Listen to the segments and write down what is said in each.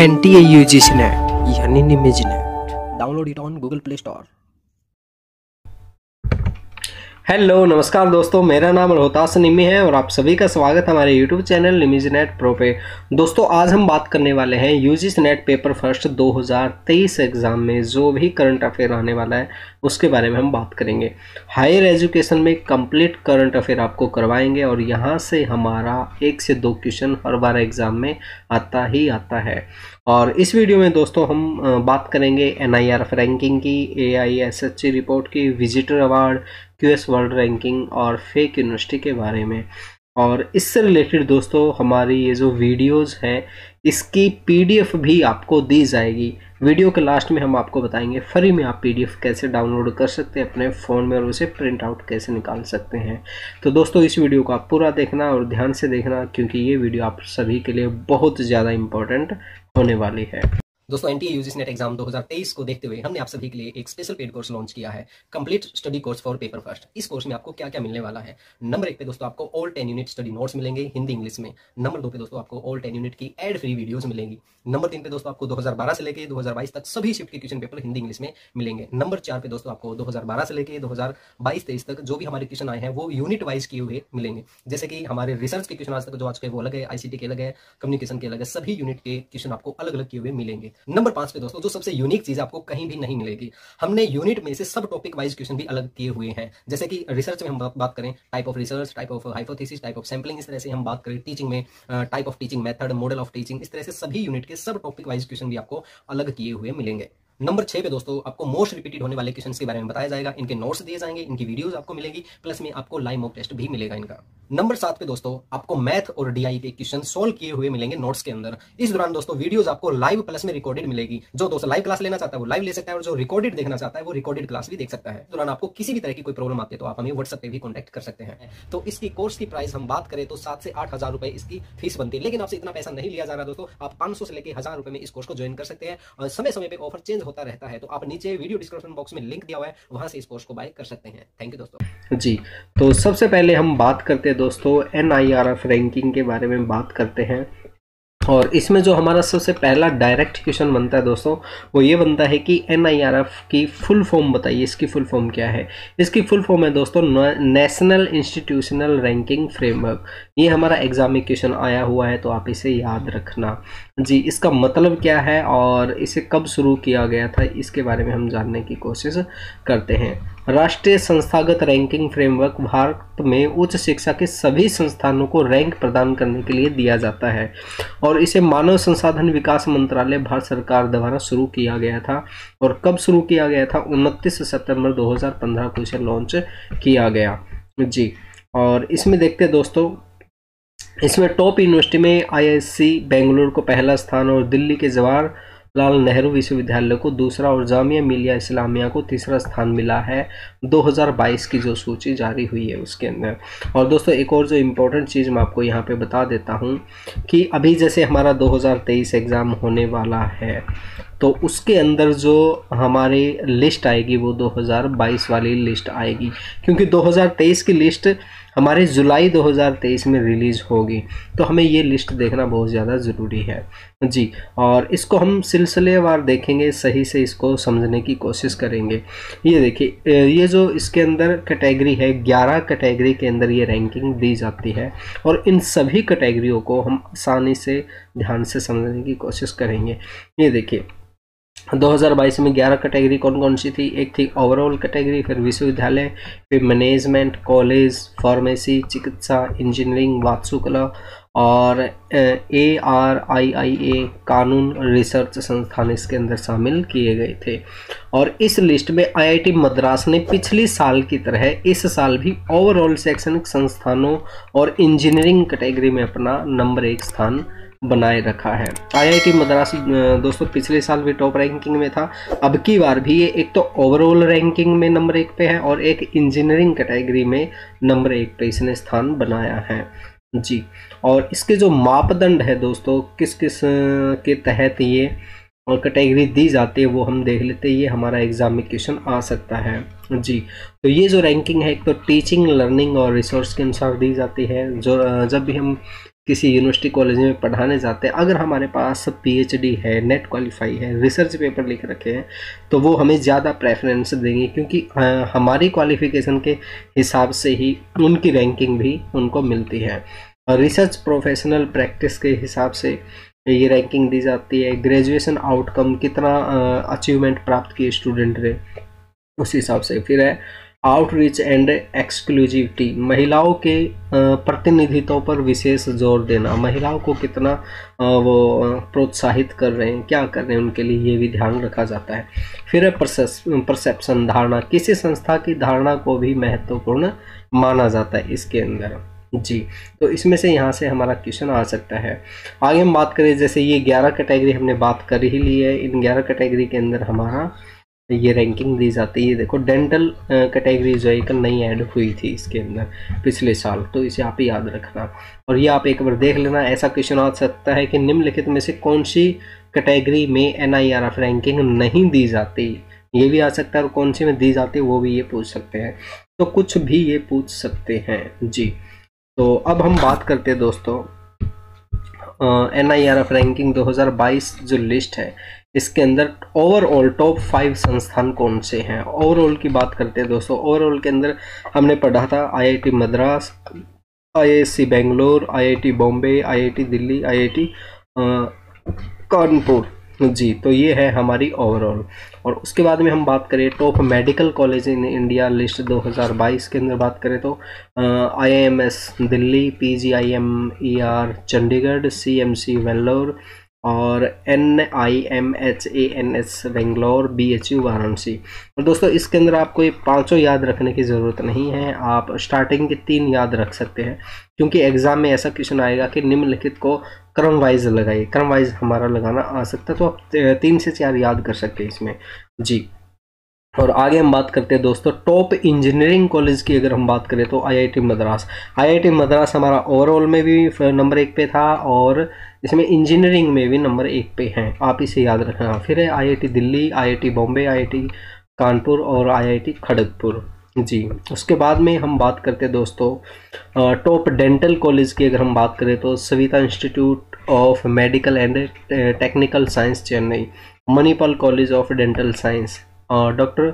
NTA UGC Net यानी निम्मी जी net. Download it on Google Play Store. Hello नमस्कार दोस्तों, मेरा नाम रोहतास निम्मी है और आप सभी का स्वागत हमारे यूट्यूब चैनल निम्मी जी नेट प्रो पे। दोस्तों आज हम बात करने वाले हैं UGC NET paper first 2023 exam में जो भी करंट अफेयर आने वाला है उसके बारे में हम बात करेंगे। हायर एजुकेशन में कंप्लीट करंट अफेयर आपको करवाएंगे और यहाँ से हमारा 1 से 2 क्वेश्चन हर बार एग्ज़ाम में आता ही आता है। और इस वीडियो में दोस्तों हम बात करेंगे NIRF रैंकिंग की, AIISc रिपोर्ट की, visitor award, QS world ranking और फेक यूनिवर्सिटी के बारे में। और इससे रिलेटेड दोस्तों हमारी ये जो वीडियोस हैं इसकी PDF भी आपको दी जाएगी। वीडियो के लास्ट में हम आपको बताएंगे फ्री में आप PDF कैसे डाउनलोड कर सकते हैं अपने फ़ोन में और उसे प्रिंट आउट कैसे निकाल सकते हैं। तो दोस्तों इस वीडियो को आप पूरा देखना और ध्यान से देखना क्योंकि ये वीडियो आप सभी के लिए बहुत ज़्यादा इंपॉर्टेंट होने वाली है। दोस्तों NTA यूजीसी नेट एग्जाम 2023 को देखते हुए हमने आप सभी के लिए एक स्पेशल पेड कोर्स लॉन्च किया है, complete study course for paper first. इस कोर्स में आपको क्या क्या मिलने वाला है। नंबर 1 पे दोस्तों आपको ऑल 10 यूनिट स्टडी नोट्स मिलेंगे हिंदी इंग्लिश में। नंबर 2 पे दोस्तों आपको ऑल 10 यूनिट की एड फ्री वीडियोस मिलेंगी। नंबर 3 पे दोस्तों आपको 2012 से लेकर 2022 तक सभी शिफ्ट के क्वेश्चन पेपर हिंदी इंग्लिश में मिलेंगे। नंबर 4 पे दोस्तों आपको 2012 से लेकर 2022-23 तक जो भी हमारे क्वेश्चन आए हैं वो यूनिट वाइज किए हुए मिलेंगे, जैसे कि हमारे रिसर्च के क्वेश्चन आज तक जो आज के वो अलग है, ICT के अलग है, कम्युनिकेशन के अलग है, सभी यूनिट के क्वेश्चन आपको अलग अलग किए हुए मिलेंगे। नंबर 5 पे दोस्तों जो सबसे यूनिक चीज आपको कहीं भी नहीं मिलेगी, हमने यूनिट में से सब टॉपिक वाइज क्वेश्चन भी अलग किए हुए हैं, जैसे कि रिसर्च में हम बात करें type of research, type of hypothesis, type of sampling, इस तरह से हम बात करें टीचिंग में type of teaching method, model of teaching, इस तरह से सभी यूनिट के सब टॉपिक वाइज क्वेश्चन भी आपको अलग किए हुए मिलेंगे। नंबर 6 पे दोस्तों आपको मोस्ट रिपीटेड होने वाले क्वेश्चन के बारे में बताया जाएगा, इनके नोट्स दिए जाएंगे, इनकी वीडियोस आपको मिलेगी, प्लस में आपको लाइव मॉक टेस्ट भी मिलेगा इनका। नंबर 7 पे दोस्तों आपको मैथ और DI के क्वेश्चन सोल्व किए हुए मिलेंगे नोट्स के अंदर। इस दौरान दोस्तों वीडियोस आपको लाइव प्लस में रिकॉर्डेड मिलेगी, जो दोस्तों लाइव क्लास लेना चाहता है वो लाइव ले सकता है और जो रिकॉर्डेड देखना चाहता है वो रिकॉर्डेड क्लास भी देख सकता है। दौरान आपको किसी भी तरह की कोई प्रॉब्लम आती है तो आप हमें व्हाट्सएप पे भी कॉन्टैक्ट कर सकते हैं। तो इसकी कोर्स की प्राइस हम बात करें तो 7 से 8 हज़ार रुपये इसकी फीस बनती है, लेकिन आपसे इतना पैसा नहीं लिया जा रहा दोस्तों, आप 500 से लेकर 1000 रुपये में इस कोर्स को ज्वाइन कर सकते हैं और समय समय पर ऑफर चेंज होता रहता है। तो आप नीचे वीडियो डिस्क्रिप्शन बॉक्स में लिंक दिया हुआ है, वहां से इस कोर्स को बाय कर सकते हैं। थैंक यू दोस्तों जी। तो सबसे पहले हम बात करते हैं दोस्तों NIRF रैंकिंग के बारे में बात करते हैं और इसमें जो हमारा सबसे पहला डायरेक्ट क्वेश्चन बनता है दोस्तों वो ये बनता है कि NIRF की फुल फॉर्म बताइए, इसकी फुल फॉर्म क्या है। इसकी फुल फॉर्म है दोस्तों नेशनल इंस्टीट्यूशनल रैंकिंग फ्रेमवर्क। ये हमारा एग्जाम में क्वेश्चन आया हुआ है तो आप इसे याद रखना जी। इसका मतलब क्या है और इसे कब शुरू किया गया था इसके बारे में हम जानने की कोशिश करते हैं। राष्ट्रीय संस्थागत रैंकिंग फ्रेमवर्क भारत में उच्च शिक्षा के सभी संस्थानों को रैंक प्रदान करने के लिए दिया जाता है और इसे मानव संसाधन विकास मंत्रालय भारत सरकार द्वारा शुरू किया गया था। और कब शुरू किया गया था, 29 सितंबर 2015 को इसे लॉन्च किया गया जी। और इसमें देखते हैं दोस्तों, इसमें टॉप यूनिवर्सिटी में IISc बेंगलुरु को पहला स्थान और दिल्ली के जवाहर लाल नेहरू विश्वविद्यालय को दूसरा और जामिया मिलिया इस्लामिया को तीसरा स्थान मिला है 2022 की जो सूची जारी हुई है उसके अंदर। और दोस्तों एक और जो इम्पोर्टेंट चीज़ मैं आपको यहाँ पे बता देता हूँ कि अभी जैसे हमारा 2023 एग्ज़ाम होने वाला है तो उसके अंदर जो हमारी लिस्ट आएगी वो 2022 वाली लिस्ट आएगी, क्योंकि 2023 की लिस्ट हमारे जुलाई 2023 में रिलीज़ होगी तो हमें ये लिस्ट देखना बहुत ज़्यादा ज़रूरी है जी। और इसको हम सिलसिलेवार देखेंगे, सही से इसको समझने की कोशिश करेंगे। ये देखिए, ये जो इसके अंदर कैटेगरी है 11 कैटेगरी के अंदर ये रैंकिंग दी जाती है और इन सभी कैटेगरियों को हम आसानी से ध्यान से समझने की कोशिश करेंगे। ये देखिए 2022 में 11 कैटेगरी कौन कौन सी थी। एक थी ओवरऑल कैटेगरी, फिर विश्वविद्यालय, फिर मैनेजमेंट, कॉलेज, फार्मेसी, चिकित्सा, इंजीनियरिंग, वास्तुकला और ARIIA कानून रिसर्च संस्थान इसके अंदर शामिल किए गए थे। और इस लिस्ट में IIT मद्रास ने पिछले साल की तरह इस साल भी ओवरऑल शैक्षणिक संस्थानों और इंजीनियरिंग कैटेगरी में अपना नंबर 1 स्थान बनाए रखा है। IIT मद्रास दोस्तों पिछले साल भी टॉप रैंकिंग में था, अब की बार भी ये एक तो ओवरऑल रैंकिंग में नंबर 1 पे है और एक इंजीनियरिंग कैटेगरी में नंबर 1 पे इसने स्थान बनाया है जी। और इसके जो मापदंड है दोस्तों किस किस के तहत ये और कैटेगरी दी जाती है वो हम देख लेते हैं, ये हमारा एग्जाम में क्वेश्चन आ सकता है जी। तो ये जो रैंकिंग है एक तो टीचिंग, लर्निंग और रिसोर्स के अनुसार दी जाती है। जो जब भी हम किसी यूनिवर्सिटी कॉलेज में पढ़ाने जाते हैं, अगर हमारे पास पीएचडी है, नेट क्वालिफाई है, रिसर्च पेपर लिख रखे हैं, तो वो हमें ज़्यादा प्रेफरेंस देंगे, क्योंकि हमारी क्वालिफिकेशन के हिसाब से ही उनकी रैंकिंग भी उनको मिलती है। और रिसर्च प्रोफेशनल प्रैक्टिस के हिसाब से ये रैंकिंग दी जाती है। ग्रेजुएशन आउटकम, कितना अचीवमेंट प्राप्त किए स्टूडेंट ने, उस हिसाब से। फिर है आउटरीच एंड एक्सक्लूसिविटी, महिलाओं के प्रतिनिधित्व पर विशेष जोर देना, महिलाओं को कितना वो प्रोत्साहित कर रहे हैं, क्या कर रहे हैं, उनके लिए ये भी ध्यान रखा जाता है। फिर है परसेप्शन, धारणा, किसी संस्था की धारणा को भी महत्वपूर्ण माना जाता है इसके अंदर जी। तो इसमें से यहाँ से हमारा क्वेश्चन आ सकता है। आगे हम बात करें, जैसे ये 11 कैटेगरी हमने बात कर ही ली है, इन 11 कैटेगरी के अंदर हमारा ये रैंकिंग दी जाती है। ये देखो डेंटल कैटेगरी जो है नई ऐड हुई थी इसके अंदर पिछले साल, तो इसे आप याद रखना और ये आप एक बार देख लेना। ऐसा क्वेश्चन आ सकता है कि निम्नलिखित में से कौन सी कैटेगरी में NIRF रैंकिंग नहीं दी जाती, ये भी आ सकता है, और कौन सी में दी जाती है वो भी ये पूछ सकते हैं, तो कुछ भी ये पूछ सकते हैं जी। तो अब हम बात करते हैं दोस्तों NIRF रैंकिंग 2022 जो लिस्ट है, इसके अंदर ओवरऑल टॉप 5 संस्थान कौन से हैं। ओवरऑल की बात करते हैं दोस्तों। ओवरऑल के अंदर हमने पढ़ा था IIT Madras, IISc Bangalore, IIT Bombay, IIT Delhi, IIT Kanpur ji. तो ये है हमारी ओवरऑल। और उसके बाद में हम बात करें top medical college in India list 2022 के अंदर बात करें तो IIMS Delhi, PGIMER Chandigarh, CMC Vellore और NIMHANS बेंगलोर, BHU वाराणसी। और दोस्तों इसके अंदर आपको ये पाँचों याद रखने की ज़रूरत नहीं है, आप स्टार्टिंग के 3 याद रख सकते हैं, क्योंकि एग्ज़ाम में ऐसा क्वेश्चन आएगा कि निम्नलिखित को क्रम वाइज लगाइए, क्रम वाइज हमारा लगाना आ सकता है, तो आप 3 से 4 याद कर सकते हैं इसमें जी। और आगे हम बात करते हैं दोस्तों टॉप इंजीनियरिंग कॉलेज की। अगर हम बात करें तो IIT मद्रास हमारा ओवरऑल में भी नंबर 1 पे था और इसमें इंजीनियरिंग में भी नंबर 1 पे हैं, आप इसे याद रखना। फिर है IIT Delhi, IIT Bombay, IIT Kanpur और IIT खड़गपुर जी। उसके बाद में हम बात करते हैं दोस्तों टॉप डेंटल कॉलेज की। अगर हम बात करें तो Savita institute of medical and technical science Chennai, Manipal college of dental science, doctor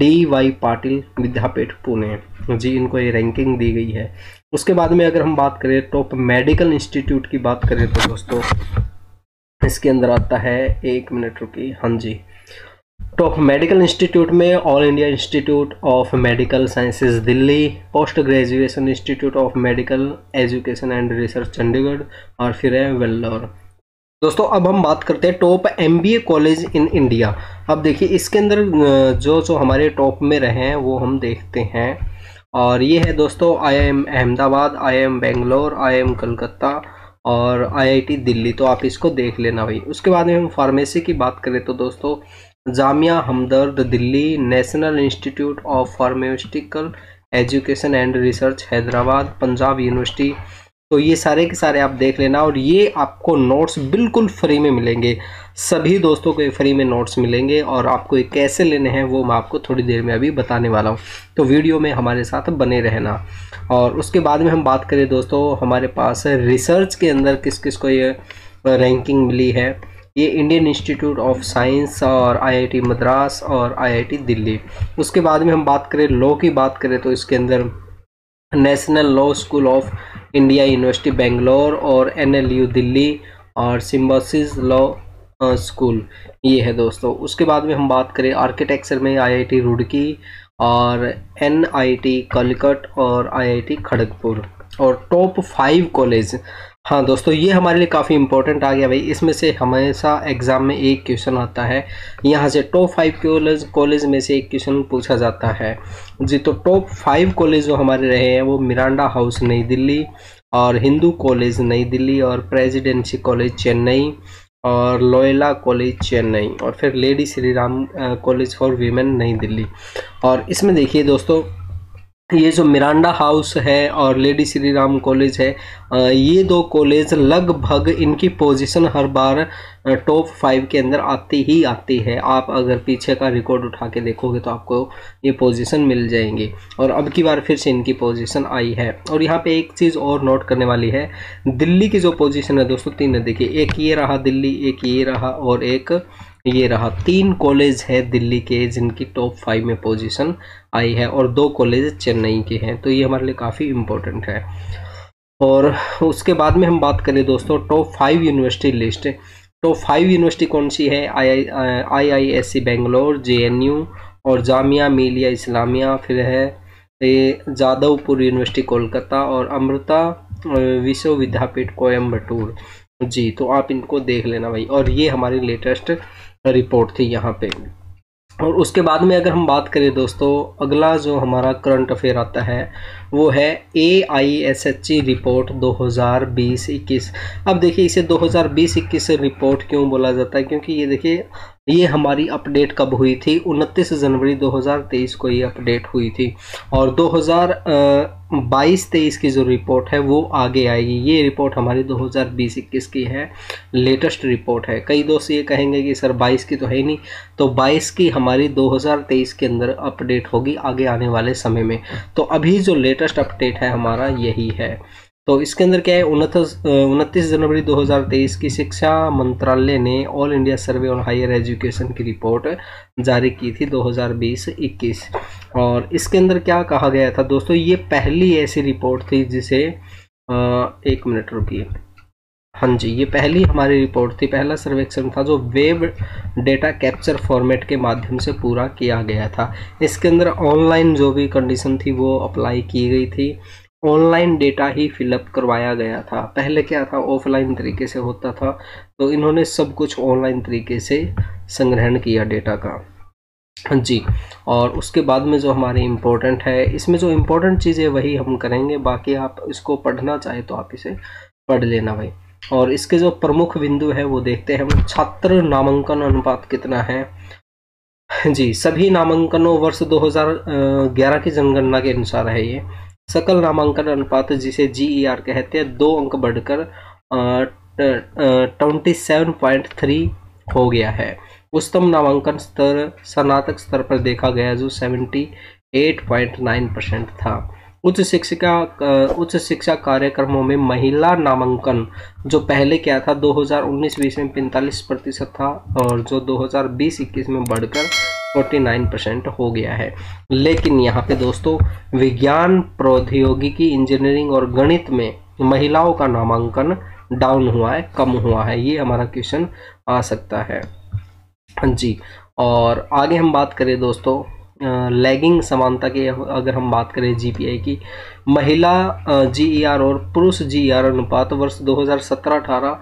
DY Patil Vidyapeeth Pune ji, इनको ये रैंकिंग दी गई है। उसके बाद में अगर हम बात करें टॉप मेडिकल इंस्टीट्यूट की बात करें तो दोस्तों इसके अंदर आता है, एक मिनट रुकी, हाँ जी, टॉप मेडिकल इंस्टीट्यूट में all India institute of medical sciences Delhi, post graduation institute of medical education and research Chandigarh और फिर है वेल्लोर। दोस्तों अब हम बात करते हैं top MBA college in India. अब देखिए इसके अंदर जो हमारे टॉप में रहे हैं वो हम देखते हैं, और ये है दोस्तों IIM Ahmedabad, IIM Bangalore, IIM Calcutta और IIT दिल्ली, तो आप इसको देख लेना भाई। उसके बाद में हम फार्मेसी की बात करें तो दोस्तों Jamia Hamdard Delhi, national institute of pharmaceutical education and research Hyderabad, Punjab university, तो ये सारे के सारे आप देख लेना। और ये आपको नोट्स बिल्कुल फ्री में मिलेंगे, सभी दोस्तों को फ्री में नोट्स मिलेंगे, और आपको ये कैसे लेने हैं वो मैं आपको थोड़ी देर में अभी बताने वाला हूँ, तो वीडियो में हमारे साथ बने रहना। और उसके बाद में हम बात करें दोस्तों हमारे पास रिसर्च के अंदर किस किस को ये रैंकिंग मिली है, ये इंडियन इंस्टीट्यूट ऑफ साइंस और IIT मद्रास और IIT दिल्ली। उसके बाद में हम बात करें लॉ की बात करें तो इसके अंदर national law school of India university Bangalore और NLU दिल्ली और सिम्बोसिस लॉ स्कूल, ये है दोस्तों। उसके बाद में हम बात करें आर्किटेक्चर में IIT रुड़की और NIT कलकत्ता और IIT खड़गपुर। और टॉप 5 कॉलेज, हाँ दोस्तों ये हमारे लिए काफ़ी इंपॉर्टेंट आ गया भाई, इसमें से हमेशा एग्ज़ाम में एक क्वेश्चन आता है, यहाँ से टॉप 5 कॉलेज में से एक क्वेश्चन पूछा जाता है जी। तो टॉप 5 कॉलेज जो हमारे रहे हैं वो मिरांडा हाउस नई दिल्ली और हिंदू कॉलेज नई दिल्ली और प्रेसिडेंसी कॉलेज चेन्नई और लोयला कॉलेज चेन्नई और फिर lady Shri Ram college for women नई दिल्ली। और इसमें देखिए दोस्तों ये जो मिरांडा हाउस है और लेडी श्री राम कॉलेज है, ये दो कॉलेज लगभग इनकी पोजीशन हर बार टॉप 5 के अंदर आती ही आती है। आप अगर पीछे का रिकॉर्ड उठा के देखोगे तो आपको ये पोजीशन मिल जाएंगी और अब की बार फिर से इनकी पोजीशन आई है। और यहाँ पे एक चीज़ और नोट करने वाली है, दिल्ली की जो पोजीशन है दोस्तों 3 है। देखिए एक ये रहा दिल्ली, एक ये रहा और एक ये रहा। 3 कॉलेज है दिल्ली के जिनकी टॉप 5 में पोजीशन आई है और 2 कॉलेज चेन्नई के हैं, तो ये हमारे लिए काफ़ी इम्पोर्टेंट है। और उसके बाद में हम बात करें दोस्तों top 5 university list. Top 5 university कौन सी है? IISc बेंगलोर, JNU और जामिया मिलिया इस्लामिया, फिर है जादवपुर यूनिवर्सिटी कोलकाता और अमृता विश्वविद्यापीठ कोयम्बटूर। जी तो आप इनको देख लेना भाई, और ये हमारी लेटेस्ट रिपोर्ट थी यहाँ पे। और उसके बाद में अगर हम बात करें दोस्तों, अगला जो हमारा करंट अफेयर आता है वो है AISHE रिपोर्ट 2020-21। अब देखिए इसे 2020-21 रिपोर्ट क्यों बोला जाता है, क्योंकि ये देखिए ये हमारी अपडेट कब हुई थी, 29 जनवरी 2023 को ये अपडेट हुई थी। और 2022-23 की जो रिपोर्ट है वो आगे आएगी। ये रिपोर्ट हमारी 2020-21 की है, लेटेस्ट रिपोर्ट है। कई दोस्त ये कहेंगे कि सर 22 की तो है नहीं, तो 22 की हमारी 2023 के अंदर अपडेट होगी आगे आने वाले समय में। तो अभी जो लेटेस्ट अपडेट है हमारा यही है। तो इसके अंदर क्या है, 29 जनवरी 2023 की शिक्षा मंत्रालय ने all India survey on higher education की रिपोर्ट जारी की थी 2020-21। और इसके अंदर क्या कहा गया था दोस्तों, ये पहली ऐसी रिपोर्ट थी जिसे एक मिनट रुकिए, हाँ जी ये पहली हमारी रिपोर्ट थी, पहला सर्वेक्षण था जो वेब डेटा कैप्चर फॉर्मेट के माध्यम से पूरा किया गया था। इसके अंदर ऑनलाइन जो भी कंडीशन थी वो अप्लाई की गई थी, ऑनलाइन डेटा ही फिलअप करवाया गया था। पहले क्या था, ऑफलाइन तरीके से होता था, तो इन्होंने सब कुछ ऑनलाइन तरीके से संग्रहण किया डेटा का। जी और उसके बाद में जो हमारे इम्पोर्टेंट है, इसमें जो इम्पोर्टेंट चीज़ है वही हम करेंगे, बाकी आप इसको पढ़ना चाहे तो आप इसे पढ़ लेना भाई। और इसके जो प्रमुख बिंदु है वो देखते हैं हम। छात्र नामांकन अनुपात कितना है जी, सभी नामांकनों वर्ष 2011 की जनगणना के अनुसार है ये। सकल नामांकन अनुपात जिसे GER कहते हैं 2 अंक बढ़कर 27.3 हो गया है। उच्चतम नामांकन स्तर स्नातक स्तर पर देखा गया जो 78.9% था। उच्च शिक्षा कार्यक्रमों में महिला नामांकन जो पहले क्या था 2019-20 में 45% था और जो 2020-21 में बढ़कर 49% हो गया है। लेकिन यहाँ पे दोस्तों विज्ञान प्रौद्योगिकी इंजीनियरिंग और गणित में महिलाओं का नामांकन डाउन हुआ है, कम हुआ है, ये हमारा क्वेश्चन आ सकता है जी। और आगे हम बात करें दोस्तों लैगिंग समानता के, अगर हम बात करें GPI की, महिला GER और पुरुष GER अनुपात वर्ष 2017-18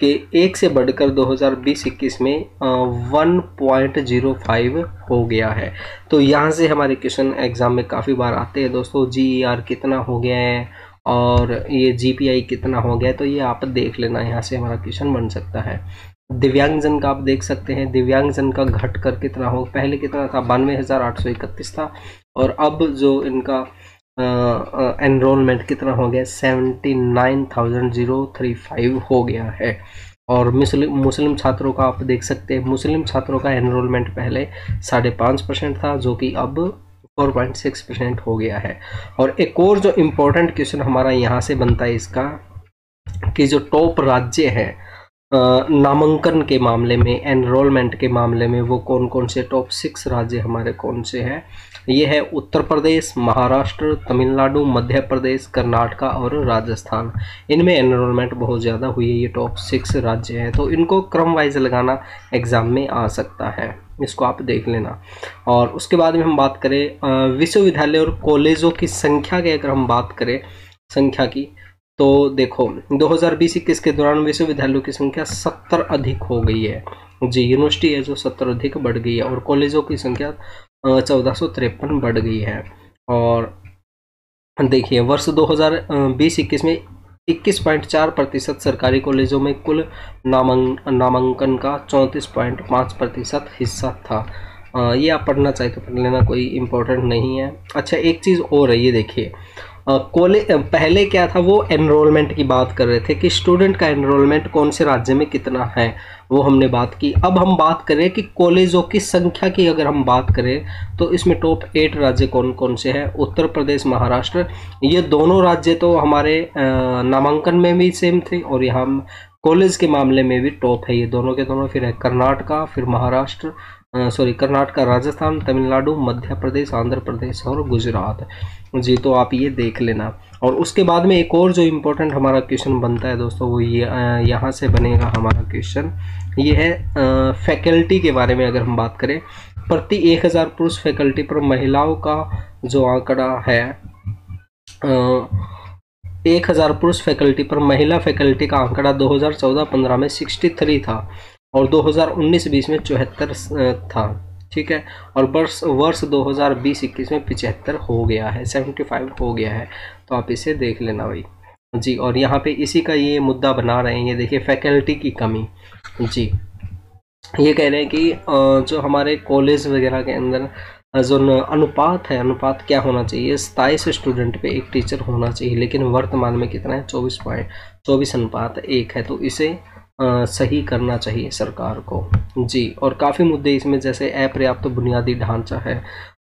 के 1 से बढ़कर 2020-21 में 1.05 हो गया है। तो यहाँ से हमारे क्वेश्चन एग्जाम में काफ़ी बार आते हैं दोस्तों, GER कितना हो गया है और ये GPI कितना हो गया है, तो ये आप देख लेना, यहाँ से हमारा क्वेश्चन बन सकता है। दिव्यांगजन का आप देख सकते हैं, दिव्यांगजन का घट कर कितना हो, पहले कितना था 92,831 था और अब जो इनका एनरोलमेंट कितना हो गया 79,035 हो गया है। और मुस्लिम छात्रों का आप देख सकते हैं, मुस्लिम छात्रों का एनरोलमेंट पहले 5.5% था जो कि अब 4.6% हो गया है। और एक और जो इम्पोर्टेंट क्वेश्चन हमारा यहाँ से बनता है इसका, कि जो टॉप राज्य हैं नामांकन के मामले में, एनरोलमेंट के मामले में, वो कौन कौन से टॉप 6 राज्य हमारे कौन से हैं। ये है उत्तर प्रदेश, महाराष्ट्र, तमिलनाडु, मध्य प्रदेश, कर्नाटका और राजस्थान। इनमें एनरोलमेंट बहुत ज़्यादा हुई है, ये टॉप 6 राज्य हैं, तो इनको क्रम वाइज लगाना एग्ज़ाम में आ सकता है, इसको आप देख लेना। और उसके बाद में हम बात करें विश्वविद्यालय और कॉलेजों की संख्या के, अगर हम बात करें संख्या की, तो देखो 2020-21 के दौरान विश्वविद्यालयों की संख्या 70 अधिक हो गई है जी, यूनिवर्सिटी है जो 70 अधिक बढ़ गई है और कॉलेजों की संख्या 1453 बढ़ गई है। और देखिए वर्ष 2020-21 में 21.4% सरकारी कॉलेजों में कुल नामांकन का 34.5% हिस्सा था। ये आप पढ़ना चाहे तो पढ़ लेना, कोई इम्पोर्टेंट नहीं है। अच्छा एक चीज़ और है, ये देखिए कॉलेज पहले क्या था, वो एनरोलमेंट की बात कर रहे थे कि स्टूडेंट का एनरोलमेंट कौन से राज्य में कितना है, वो हमने बात की। अब हम बात करें कि कॉलेजों की संख्या की अगर हम बात करें तो इसमें टॉप 8 राज्य कौन कौन से हैं। उत्तर प्रदेश, महाराष्ट्र, ये दोनों राज्य तो हमारे नामांकन में भी सेम थे और यहाँ कॉलेज के मामले में भी टॉप है ये दोनों के दोनों। फिर है कर्नाटका, फिर महाराष्ट्र, सॉरी कर्नाटका, राजस्थान, तमिलनाडु, मध्य प्रदेश, आंध्र प्रदेश और गुजरात जी। तो आप ये देख लेना। और उसके बाद में एक और जो इम्पोर्टेंट हमारा क्वेश्चन बनता है दोस्तों, वो ये यहाँ से बनेगा हमारा क्वेश्चन, ये है फैकल्टी के बारे में। अगर हम बात करें प्रति 1000 पुरुष फैकल्टी पर महिलाओं का जो आंकड़ा है, 1000 पुरुष फैकल्टी पर महिला फैकल्टी का आंकड़ा 2014-15 में 63 था और 2019-20 में 74 था, ठीक है। और वर्ष 2020-21 में 75 हो गया है, 75 हो गया है। तो आप इसे देख लेना भाई जी। और यहाँ पे इसी का ये मुद्दा बना रहे हैं, ये देखिए फैकल्टी की कमी जी। ये कह रहे हैं कि जो हमारे कॉलेज वगैरह के अंदर जो अनुपात है, अनुपात क्या होना चाहिए, 27 स्टूडेंट पे एक टीचर होना चाहिए, लेकिन वर्तमान में कितना है 24.24:1 है। तो इसे सही करना चाहिए सरकार को जी। और काफ़ी मुद्दे इसमें जैसे अपर्याप्त तो बुनियादी ढांचा है,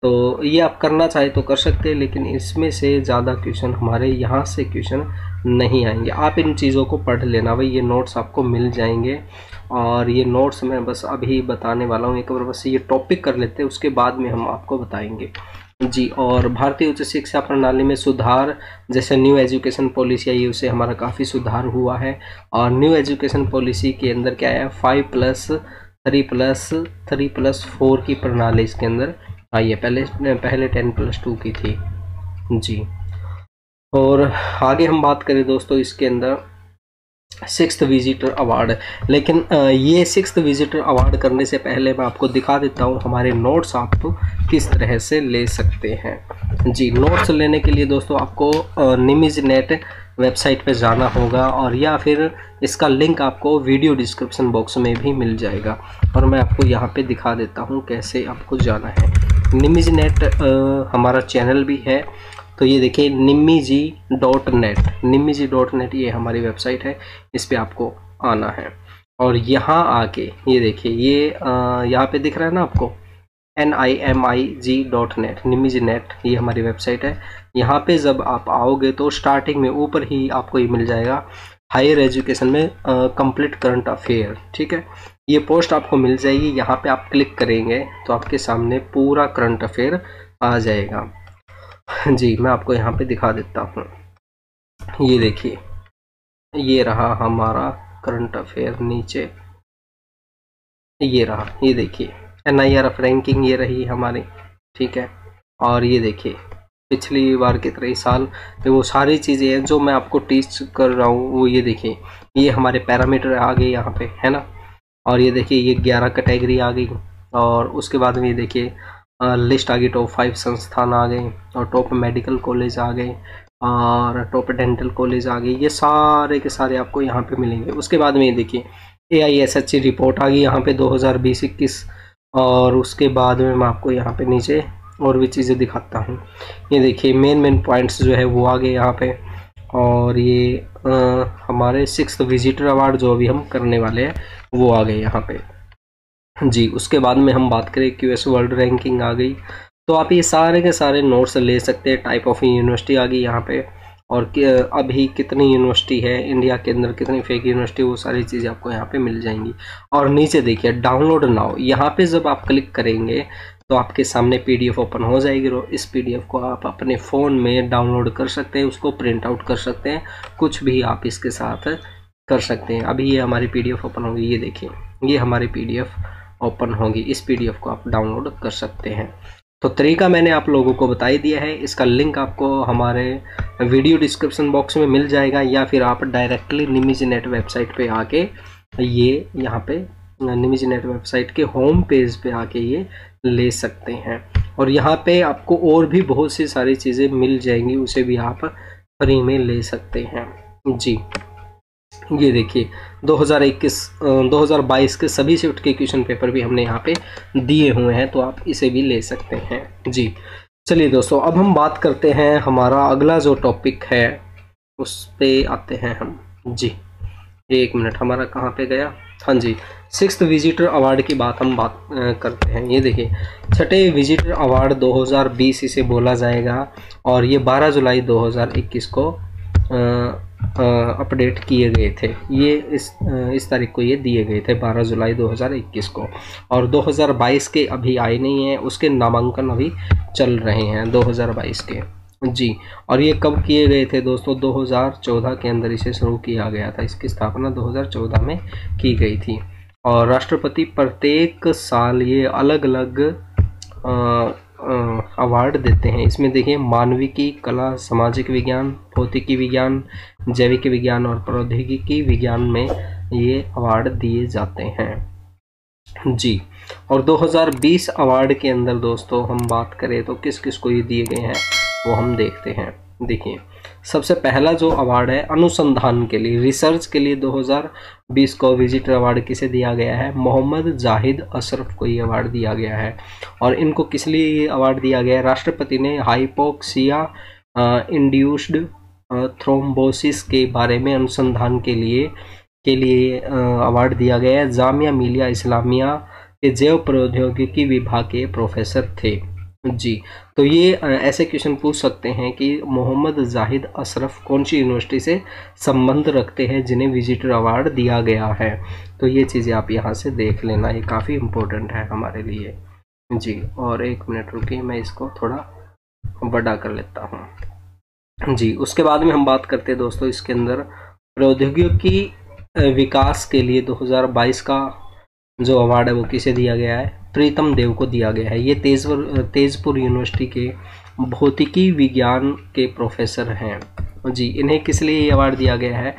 तो ये आप करना चाहे तो कर सकते हैं, लेकिन इसमें से ज़्यादा क्वेश्चन हमारे यहाँ से क्वेश्चन नहीं आएंगे। आप इन चीज़ों को पढ़ लेना भाई, ये नोट्स आपको मिल जाएंगे। और ये नोट्स मैं बस अभी बताने वाला हूँ, एक बार बस ये टॉपिक कर लेते हैं, उसके बाद में हम आपको बताएंगे जी। और भारतीय उच्च शिक्षा प्रणाली में सुधार, जैसे न्यू एजुकेशन पॉलिसी आई है, उससे हमारा काफ़ी सुधार हुआ है। और न्यू एजुकेशन पॉलिसी के अंदर क्या है, 5+3+3+4 की प्रणाली इसके अंदर आई है, पहले 10+2 की थी जी। और आगे हम बात करें दोस्तों इसके अंदर 6th विजिटर अवार्ड, लेकिन ये 6th विजिटर अवार्ड करने से पहले मैं आपको दिखा देता हूँ हमारे नोट्स आप किस तरह से ले सकते हैं जी। नोट्स लेने के लिए दोस्तों आपको निमी जी नेट वेबसाइट पे जाना होगा, और या फिर इसका लिंक आपको वीडियो डिस्क्रिप्शन बॉक्स में भी मिल जाएगा। और मैं आपको यहाँ पे दिखा देता हूँ कैसे आपको जाना है। निमी जी नेट हमारा चैनल भी है, तो ये देखिए nimmi G.net ये हमारी वेबसाइट है, इस पर आपको आना है। और यहाँ आके ये देखिए ये यहाँ पे दिख रहा है ना आपको nimig.net, निम्मी जी नेट ये हमारी वेबसाइट है। यहाँ पे जब आप आओगे तो स्टार्टिंग में ऊपर ही आपको ये मिल जाएगा हायर एजुकेशन में कंप्लीट करंट अफेयर, ठीक है। ये पोस्ट आपको मिल जाएगी, यहाँ पे आप क्लिक करेंगे तो आपके सामने पूरा करंट अफेयर आ जाएगा जी। मैं आपको यहाँ पे दिखा देता हूँ, ये देखिए ये रहा हमारा करंट अफेयर, नीचे ये रहा, ये देखिए NIRF रैंकिंग ये रही हमारी, ठीक है। और ये देखिए पिछली बार के 3 साल वो सारी चीज़ें हैं जो मैं आपको टीच कर रहा हूँ वो, ये देखिए ये हमारे पैरामीटर आ गए यहाँ पे, है ना। और ये देखिए ये 11 कैटेगरी आ गई, और उसके बाद में ये देखिए लिस्ट आ गई, टॉप 5 संस्थान आ गए, और टॉप मेडिकल कॉलेज आ गए, और टॉप डेंटल कॉलेज आ गए, ये सारे के सारे आपको यहाँ पे मिलेंगे। उसके बाद में ये देखिए AISHE रिपोर्ट आ गई यहाँ पे 2020-21, और उसके बाद में मैं आपको यहाँ पे नीचे और भी चीज़ें दिखाता हूँ। ये देखिए मेन पॉइंट्स जो है वो आ गए यहाँ पे। और ये हमारे 6th विजिटर अवार्ड जो अभी हम करने वाले हैं वो आ गए यहाँ पे जी। उसके बाद में हम बात करें QS वर्ल्ड रैंकिंग आ गई, तो आप ये सारे के सारे नोट्स ले सकते हैं। टाइप ऑफ यूनिवर्सिटी आ गई यहाँ पे, और अभी कितनी यूनिवर्सिटी है इंडिया के अंदर, कितनी फेक यूनिवर्सिटी, वो सारी चीज़ें आपको यहाँ पे मिल जाएंगी। और नीचे देखिए डाउनलोड नाउ, यहाँ पे जब आप क्लिक करेंगे तो आपके सामने PDF ओपन हो जाएगी। इस PDF को आप अपने फ़ोन में डाउनलोड कर सकते हैं, उसको प्रिंट आउट कर सकते हैं, कुछ भी आप इसके साथ कर सकते हैं। अभी ये हमारी PDF ओपन होगी, ये देखिए ये हमारी PDF ओपन होगी, इस PDF को आप डाउनलोड कर सकते हैं। तो तरीका मैंने आप लोगों को बता ही दिया है, इसका लिंक आपको हमारे वीडियो डिस्क्रिप्शन बॉक्स में मिल जाएगा, या फिर आप डायरेक्टली निमी जी नेट वेबसाइट पे आके ये यहाँ पे निमी जी नेट वेबसाइट के होम पेज पे आके ये ले सकते हैं। और यहाँ पे आपको और भी बहुत सी सारी चीज़ें मिल जाएंगी, उसे भी आप फ्री में ले सकते हैं जी। ये देखिए 2022 के सभी शिफ्ट के क्वेश्चन पेपर भी हमने यहाँ पे दिए हुए हैं, तो आप इसे भी ले सकते हैं जी। चलिए दोस्तों, अब हम बात करते हैं हमारा अगला जो टॉपिक है उस पे आते हैं हम जी। एक मिनट, हमारा कहाँ पे गया? हाँ जी, 6th विजिटर अवार्ड की बात करते हैं। ये देखिए, 6ठे विजिटर अवार्ड 2020 इसे बोला जाएगा और ये 12 जुलाई 2021 को अपडेट किए गए थे। ये इस तारीख को ये दिए गए थे 12 जुलाई 2021 को, और 2022 के अभी आए नहीं हैं, उसके नामांकन अभी चल रहे हैं 2022 के जी। और ये कब किए गए थे दोस्तों? 2014 के अंदर इसे शुरू किया गया था, इसकी स्थापना 2014 में की गई थी। और राष्ट्रपति प्रत्येक साल ये अलग अलग अवार्ड देते हैं। इसमें देखिए मानविकी, कला, सामाजिक विज्ञान, भौतिकी विज्ञान, जैविक विज्ञान और प्रौद्योगिकी विज्ञान में ये अवार्ड दिए जाते हैं जी। और 2020 अवार्ड के अंदर दोस्तों हम बात करें तो किस किस को ये दिए गए हैं वो हम देखते हैं। देखिए, सबसे पहला जो अवार्ड है अनुसंधान के लिए, रिसर्च के लिए 2020 को विजिटर अवार्ड किसे दिया गया है? मोहम्मद जाहिद अशरफ को ये अवार्ड दिया गया है। और इनको किस लिए ये अवार्ड दिया गया है? राष्ट्रपति ने हाइपोक्सिया इंड्यूस्ड थ्रोम्बोसिस के बारे में अनुसंधान के लिए अवार्ड दिया गया है। जामिया मिलिया इस्लामिया के जैव प्रौद्योगिकी विभाग के प्रोफेसर थे जी। तो ये ऐसे क्वेश्चन पूछ सकते हैं कि मोहम्मद जाहिद अशरफ कौन सी यूनिवर्सिटी से संबंध रखते हैं जिन्हें विजिटर अवार्ड दिया गया है, तो ये चीज़ें आप यहाँ से देख लेना, ये काफ़ी इम्पोर्टेंट है हमारे लिए जी। और एक मिनट रुकिए, मैं इसको थोड़ा बड़ा कर लेता हूँ जी। उसके बाद में हम बात करते हैं दोस्तों, इसके अंदर प्रौद्योगिकी विकास के लिए 2022 का जो अवार्ड है वो किसे दिया गया है? प्रीतम देव को दिया गया है। ये तेजपुर यूनिवर्सिटी के भौतिकी विज्ञान के प्रोफेसर हैं जी। इन्हें किस लिए ये अवार्ड दिया गया है?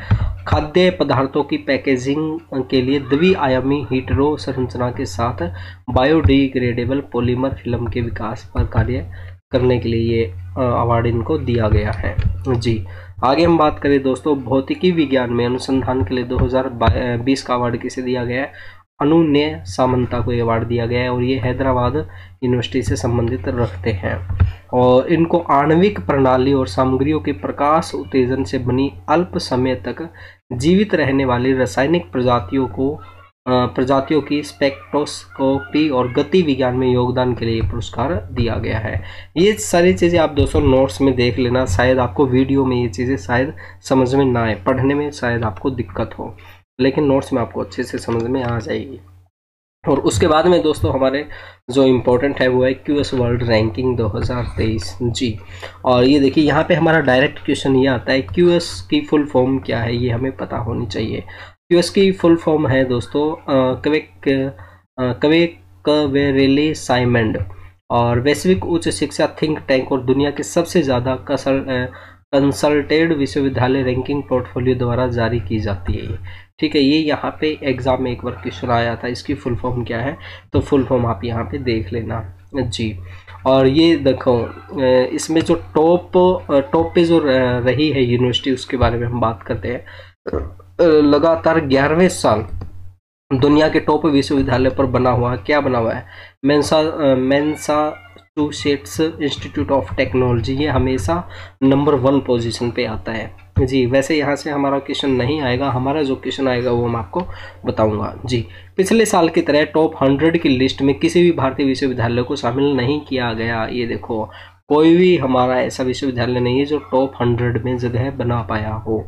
खाद्य पदार्थों की पैकेजिंग के लिए द्विआयामी हीटरो संरचना के साथ बायोडिग्रेडेबल पॉलीमर फिल्म के विकास पर कार्य करने के लिए ये अवार्ड इनको दिया गया है जी। आगे हम बात करें दोस्तों, भौतिकी विज्ञान में अनुसंधान के लिए 2020 का अवार्ड किसे दिया गया है? अनुन्य सामंता को ये अवार्ड दिया गया है, और ये हैदराबाद यूनिवर्सिटी से संबंधित रखते हैं। और इनको आणविक प्रणाली और सामग्रियों के प्रकाश उत्तेजन से बनी अल्प समय तक जीवित रहने वाली रासायनिक प्रजातियों की स्पेक्ट्रोस्कोपी और गति विज्ञान में योगदान के लिए पुरस्कार दिया गया है। ये सारी चीज़ें आप दोस्तों नोट्स में देख लेना, शायद आपको वीडियो में ये चीज़ें शायद समझ में ना आए, पढ़ने में शायद आपको दिक्कत हो, लेकिन नोट्स में आपको अच्छे से समझ में आ जाएगी। और उसके बाद में दोस्तों हमारे जो इम्पोर्टेंट है वो है QS वर्ल्ड रैंकिंग 2023 जी। और ये देखिए, यहाँ पे हमारा डायरेक्ट क्वेश्चन ये आता है QS की फुल फॉर्म क्या है, ये हमें पता होनी चाहिए। QS की फुल फॉर्म है दोस्तों क्वेकवेरेली साइमंड, और वैश्विक उच्च शिक्षा थिंक टैंक और दुनिया के सबसे ज़्यादा कंसल्टेड विश्वविद्यालय रैंकिंग पोर्टफोलियो द्वारा जारी की जाती है। ठीक है, ये यहाँ पे एग्ज़ाम में एक बार क्वेश्चन आया था, इसकी फुल फॉर्म क्या है, तो फुल फॉर्म आप यहाँ पे देख लेना जी। और ये देखो, इसमें जो टॉप पे जो रही है यूनिवर्सिटी, उसके बारे में हम बात करते हैं। लगातार 11वें साल दुनिया के टॉप विश्वविद्यालय पर बना हुआ है मैसाचुसेट्स इंस्टीट्यूट ऑफ टेक्नोलॉजी, ये हमेशा नंबर 1 पोजिशन पे आता है जी। वैसे यहाँ से हमारा क्वेश्चन नहीं आएगा, हमारा जो क्वेश्चन आएगा वो हम आपको बताऊंगा जी। पिछले साल की तरह टॉप 100 की लिस्ट में किसी भी भारतीय विश्वविद्यालय को शामिल नहीं किया गया। ये देखो, कोई भी हमारा ऐसा विश्वविद्यालय नहीं है जो टॉप 100 में जगह बना पाया हो।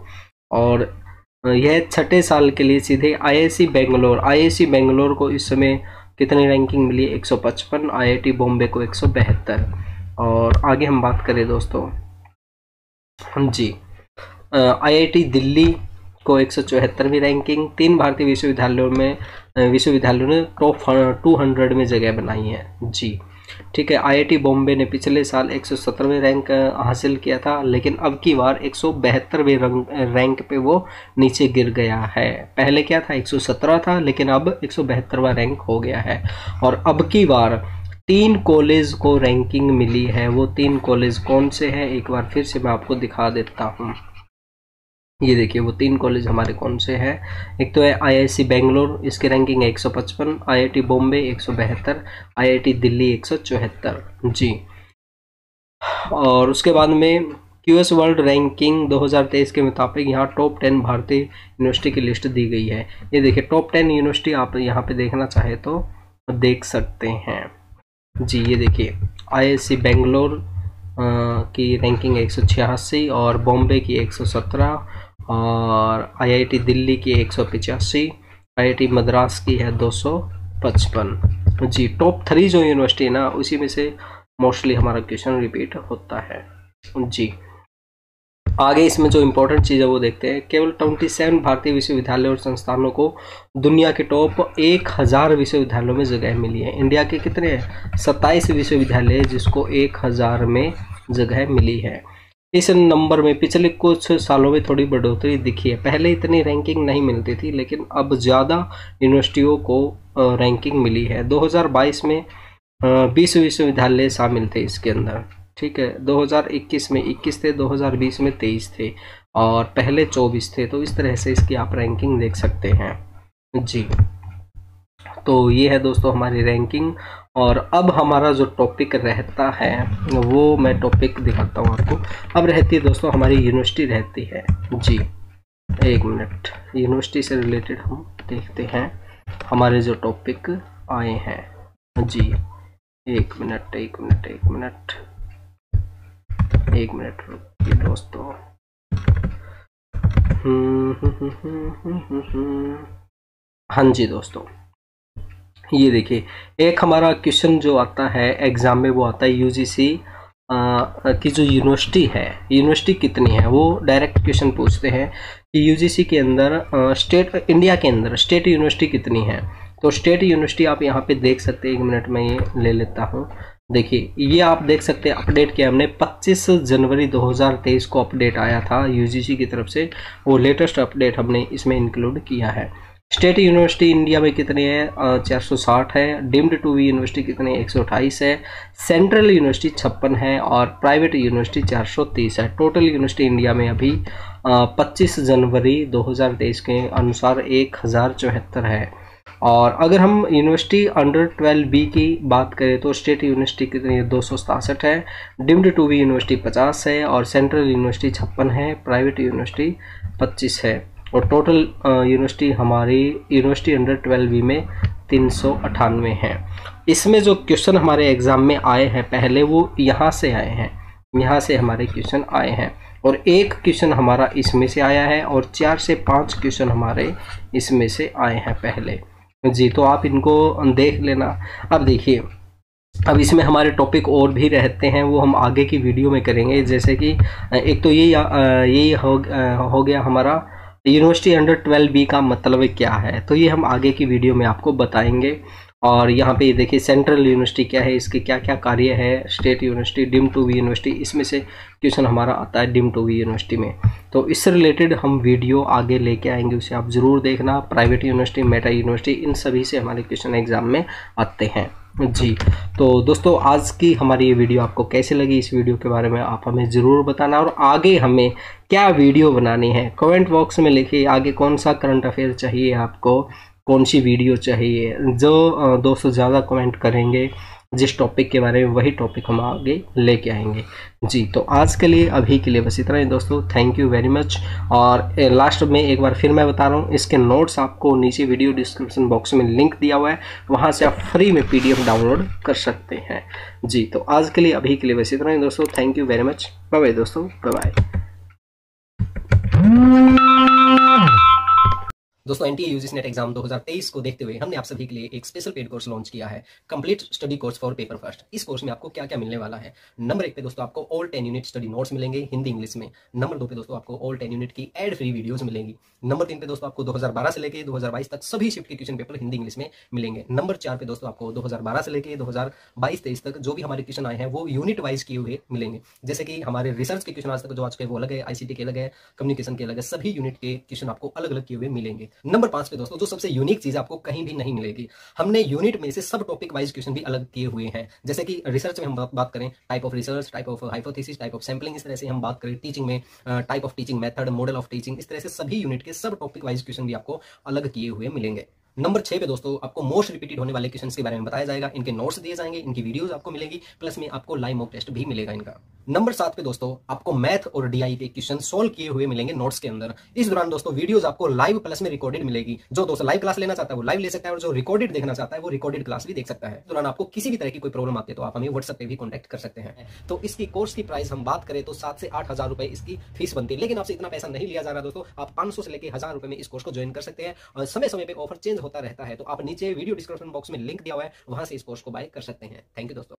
और यह 6ठे साल के लिए सीधे IISc बेंगलोर को इस समय कितनी रैंकिंग मिली? 155। IIT बॉम्बे को 172। और आगे हम बात करें दोस्तों जी, IIT दिल्ली को 174वीं रैंकिंग। 3 भारतीय विश्वविद्यालयों ने टॉप 200 में जगह बनाई है जी। ठीक है, IIT बॉम्बे ने पिछले साल 117वें रैंक हासिल किया था, लेकिन अब की बार 172वें रैंक पे वो नीचे गिर गया है। पहले क्या था, 117 था, लेकिन अब 172वां रैंक हो गया है। और अब की बार 3 कॉलेज को रैंकिंग मिली है। वो 3 कॉलेज कौन से हैं, एक बार फिर से मैं आपको दिखा देता हूँ ये देखिए वो तीन कॉलेज हमारे कौन से हैं, एक तो है आईआईएससी बेंगलोर, इसकी रैंकिंग है 155, आईआईटी बॉम्बे 172, आईआईटी दिल्ली 174 जी। और उसके बाद में क्यूएस वर्ल्ड रैंकिंग 2023 के मुताबिक यहाँ टॉप 10 भारतीय यूनिवर्सिटी की लिस्ट दी गई है। ये देखिए टॉप 10 यूनिवर्सिटी आप यहाँ पे देखना चाहे तो देख सकते हैं जी। ये देखिए आईआईएससी बेंगलोर की रैंकिंग 186 और बॉम्बे की 117 और आईआईटी दिल्ली की 185, आईआईटी मद्रास की है 255 जी। टॉप 3 जो यूनिवर्सिटी है ना उसी में से मोस्टली हमारा क्वेश्चन रिपीट होता है जी। आगे इसमें जो इम्पोर्टेंट चीज़ है वो देखते हैं। केवल 27 भारतीय विश्वविद्यालय और संस्थानों को दुनिया के टॉप 1000 विश्वविद्यालयों में जगह मिली है। इंडिया के कितने हैं? 27 विश्वविद्यालय जिसको 1000 में जगह मिली है। इस नंबर में पिछले कुछ सालों में थोड़ी बढ़ोतरी दिखी है। पहले इतनी रैंकिंग नहीं मिलती थी लेकिन अब ज़्यादा यूनिवर्सिटियों को रैंकिंग मिली है। 2022 में 20 विश्वविद्यालय शामिल थे इसके अंदर, ठीक है। 2021 में 21 थे, 2020 में 23 थे और पहले 24 थे। तो इस तरह से इसकी आप रैंकिंग देख सकते हैं जी। तो ये है दोस्तों हमारी रैंकिंग। और अब हमारा जो टॉपिक रहता है वो मैं टॉपिक दिखाता हूँ आपको। अब रहती है दोस्तों हमारी यूनिवर्सिटी रहती है जी। एक मिनट, यूनिवर्सिटी से रिलेटेड हम देखते हैं हमारे जो टॉपिक आए हैं जी। एक मिनट रुकिए दोस्तों। हाँ जी दोस्तों, ये देखिए एक हमारा क्वेश्चन जो आता है एग्ज़ाम में वो आता है यूजीसी की जो यूनिवर्सिटी है, यूनिवर्सिटी कितनी है, वो डायरेक्ट क्वेश्चन पूछते हैं कि यूजीसी के अंदर स्टेट, इंडिया के अंदर स्टेट यूनिवर्सिटी कितनी है। तो स्टेट यूनिवर्सिटी आप यहाँ पे देख सकते हैं। एक मिनट में ये ले लेता हूँ। देखिए ये आप देख सकते हैं, अपडेट किया हमने 25 जनवरी 2023 को अपडेट आया था यूजीसी की तरफ से, वो लेटेस्ट अपडेट हमने इसमें इंक्लूड किया है। स्टेट यूनिवर्सिटी इंडिया में कितनी है? 460 है। डीम्ड टू बी यूनिवर्सिटी कितनी है? 128 है। सेंट्रल यूनिवर्सिटी 56 है और प्राइवेट यूनिवर्सिटी 430 है। टोटल यूनिवर्सिटी इंडिया में अभी 25 जनवरी 2023 के अनुसार 1074 है। और अगर हम यूनिवर्सिटी अंडर 12B की बात करें तो स्टेट यूनिवर्सिटी कितनी है? 267 है। डीम्ड टू बी यूनिवर्सिटी 50 है और सेंट्रल यूनिवर्सिटी 56 है, प्राइवेट यूनिवर्सिटी 25 है और टोटल यूनिवर्सिटी हमारी यूनिवर्सिटी अंडर 12B में 398 हैं। इसमें जो क्वेश्चन हमारे एग्ज़ाम में आए हैं पहले वो यहाँ से आए हैं, यहाँ से हमारे क्वेश्चन आए हैं और एक क्वेश्चन हमारा इसमें से आया है और 4 से 5 क्वेश्चन हमारे इसमें से आए हैं पहले जी। तो आप इनको देख लेना। अब देखिए अब इसमें हमारे टॉपिक और भी रहते हैं, वो हम आगे की वीडियो में करेंगे। जैसे कि एक तो यही हो गया हमारा यूनिवर्सिटी अंडर 12B का मतलब क्या है, तो ये हम आगे की वीडियो में आपको बताएंगे। और यहाँ पे देखिए सेंट्रल यूनिवर्सिटी क्या है, इसके क्या क्या कार्य है। State university, deem to be university, इसमें से क्वेश्चन हमारा आता है डीम टू बी यूनिवर्सिटी में। तो इससे रिलेटेड हम वीडियो आगे लेके आएंगे, उसे आप ज़रूर देखना। प्राइवेट यूनिवर्सिटी, मेटा यूनिवर्सिटी, इन सभी से हमारे क्वेश्चन एग्जाम में आते हैं जी। तो दोस्तों आज की हमारी ये वीडियो आपको कैसे लगी, इस वीडियो के बारे में आप हमें ज़रूर बताना। और आगे हमें क्या वीडियो बनानी है कमेंट बॉक्स में लिखिए। आगे कौन सा करंट अफेयर चाहिए आपको, कौन सी वीडियो चाहिए। जो दोस्तों ज़्यादा कमेंट करेंगे जिस टॉपिक के बारे में, वही टॉपिक हम आगे लेके आएंगे जी। तो आज के लिए, अभी के लिए बस इतना ही दोस्तों। Thank you very much. और लास्ट में एक बार फिर मैं बता रहा हूँ, इसके नोट्स आपको नीचे वीडियो डिस्क्रिप्शन बॉक्स में लिंक दिया हुआ है, वहाँ से आप फ्री में PDF डाउनलोड कर सकते हैं जी। तो आज के लिए, अभी के लिए बस इतना ही दोस्तों। Thank you very much. Bye bye दोस्तों, बाय बाय दोस्तों। एनटीए यूजीसी नेट एग्जाम 2023 को देखते हुए हमने आप सभी के लिए एक स्पेशल पेड कोर्स लॉन्च किया है, complete study course for paper first. इस कोर्स में आपको क्या क्या मिलने वाला है। नंबर 1 पे दोस्तों आपको ऑल 10 यूनिट स्टडी नोट्स मिलेंगे हिंदी इंग्लिश में। नंबर 2 पे दोस्तों आपको ऑल 10 यूनिट की एड फ्री वीडियोज मिलेंगी। नंबर 3 पे दोस्तों आपको 2012 से लेकर 2022 तक सभी शिफ्ट के क्वेश्चन पेपर हिंदी इंग्लिश में मिलेंगे। नंबर 4 पे दोस्तों आपको 2012 से लेकर 2022-23 तक जो भी हमारे क्वेश्चन आए हैं वो यूनिट वाइज किए हुए मिलेंगे। जैसे कि हमारे रिसर्च के क्वेश्चन आज तक जो आज के वो अलग है, ICT के अलग है, कम्युनिकेशन के अलग है, सभी यूनिट के क्वेश्चन आपको अलग अलग किए हुए मिलेंगे। नंबर 5 पे दोस्तों जो सबसे यूनिक चीज आपको कहीं भी नहीं मिलेगी, हमने यूनिट में से सब टॉपिक वाइज क्वेश्चन भी अलग किए हुए हैं। जैसे कि रिसर्च में हम बात करें type of research, type of hypothesis, type of sampling, इस तरह से हम बात करें टीचिंग में type of teaching method, model of teaching, इस तरह से सभी यूनिट के सब टॉपिक वाइज क्वेश्चन भी आपको अलग किए हुए मिलेंगे। नंबर 6 पे दोस्तों आपको मोस्ट रिपीटेड होने वाले क्वेश्चंस के बारे में बताया जाएगा, इनके नोट्स दिए जाएंगे, इनकी वीडियोस आपको मिलेगी, प्लस में आपको लाइव मॉक टेस्ट भी मिलेगा इनका। नंबर 7 पे दोस्तों आपको मैथ और डीआई के क्वेश्चन सोल्व किए हुए मिलेंगे नोट्स के अंदर। इस दौरान दोस्तों वीडियोस आपको लाइव प्लस में रिकॉर्डेड मिलेगी, जो दोस्तों लाइव क्लास लेना चाहता है वो लाइव ले सकता है और जो रिकॉर्डेड देखना चाहता है वो रिकॉर्डेड क्लास भी देख सकता है। दौरान आपको किसी भी तरह की कोई प्रॉब्लम आती है तो आप हमें व्हाट्सएप पे भी कॉन्टैक्ट कर सकते हैं। तो इसकी कोर्स की प्राइस हम बात करें तो 7 से 8 हज़ार रुपये इसकी फीस बनती है, लेकिन आपसे इतना पैसा नहीं लिया जा रहा दोस्तों, आप 500 से लेकर 1000 रुपये में इस कोर्स को ज्वाइन कर सकते हैं और समय समय पर ऑफर चेंज होता रहता है। तो आप नीचे वीडियो डिस्क्रिप्शन बॉक्स में लिंक दिया हुआ है, वहां से इस कोर्स को बाय कर सकते हैं। थैंक यू दोस्तों।